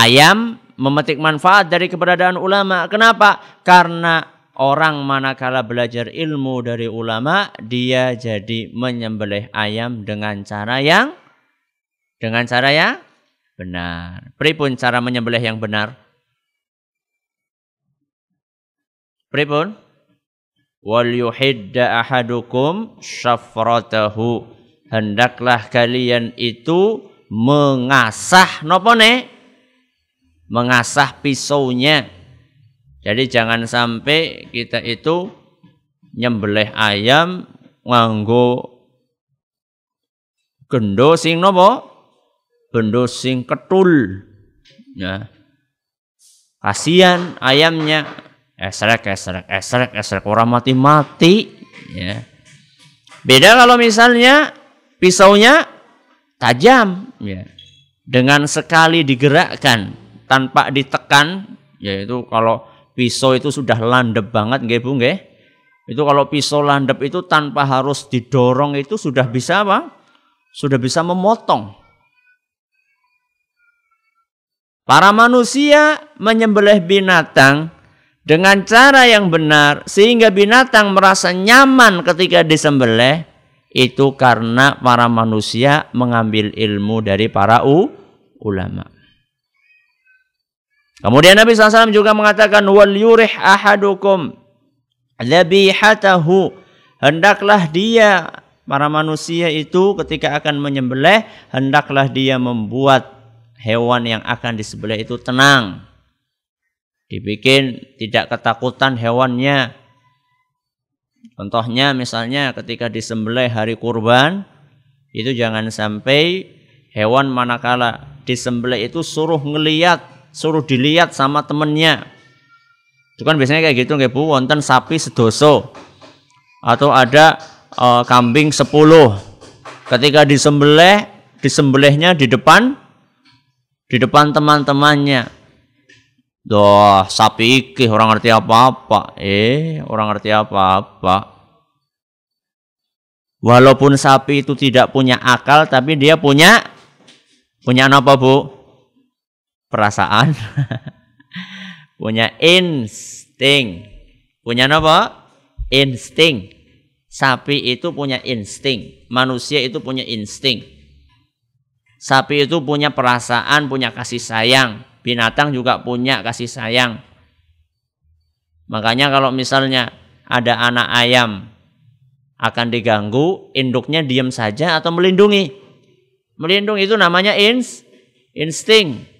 Ayam memetik manfaat dari keberadaan ulama. Kenapa? Karena orang manakala belajar ilmu dari ulama, dia jadi menyembelih ayam dengan cara yang benar. Pripun cara menyembelih yang benar? Pripun? Wal yuhidda ahadukum syafratahu. Hendaklah kalian itu mengasah nopone, mengasah pisaunya. Jadi jangan sampai kita itu nyembelih ayam nganggo gendho sing nopo, gendho sing ketul. Nah, kasihan ayamnya esrek orang mati-mati. Ya. Beda kalau misalnya pisaunya tajam, ya. Dengan sekali digerakkan tanpa ditekan, yaitu kalau pisau itu sudah landep banget, nggih Bu, nggih. Itu kalau pisau landep itu tanpa harus didorong itu sudah bisa apa? Sudah bisa memotong. Para manusia menyembelih binatang dengan cara yang benar sehingga binatang merasa nyaman ketika disembelih, itu karena para manusia mengambil ilmu dari para ulama. Kemudian Nabi SAW juga mengatakan, wal yurih ahadukum dhabihatahu. Hendaklah dia, para manusia itu ketika akan menyembelih, hendaklah dia membuat hewan yang akan disembelih itu tenang. Dibikin tidak ketakutan hewannya. Contohnya misalnya ketika disembelih hari kurban, itu jangan sampai hewan manakala disembelih itu suruh dilihat sama temennya. Itu kan biasanya kayak gitu nggih Bu, wonten sapi sedoso atau ada kambing 10. Ketika disembelihnya di depan teman-temannya. Duh, sapi iki orang ngerti apa-apa. Walaupun sapi itu tidak punya akal, tapi dia punya apa Bu? Perasaan. Punya insting. Punya apa? Insting. Sapi itu punya insting. Manusia itu punya insting. Sapi itu punya perasaan, punya kasih sayang. Binatang juga punya kasih sayang. Makanya kalau misalnya ada anak ayam akan diganggu, induknya diam saja atau melindungi. Melindungi itu namanya insting.